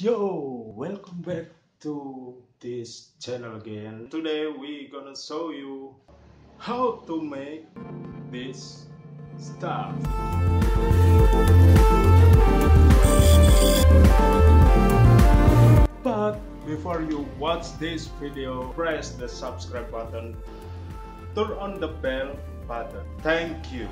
Yo, welcome back to this channel again. Today we're gonna show you how to make this stuff. But before you watch this video, press the subscribe button, turn on the bell button. Thank you.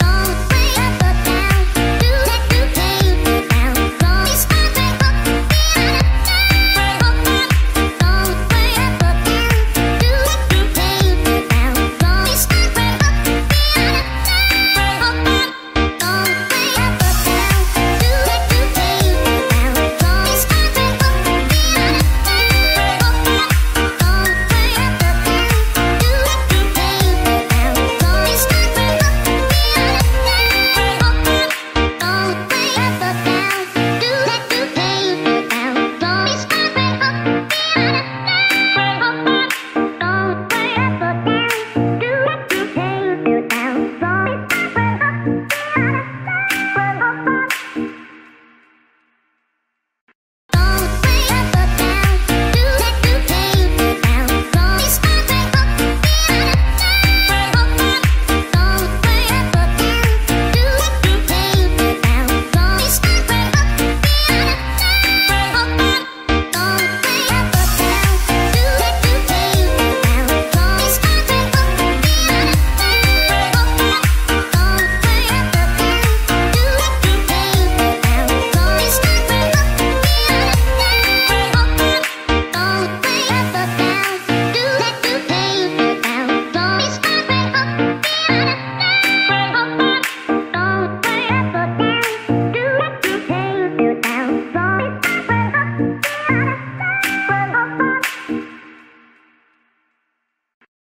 Don't play up.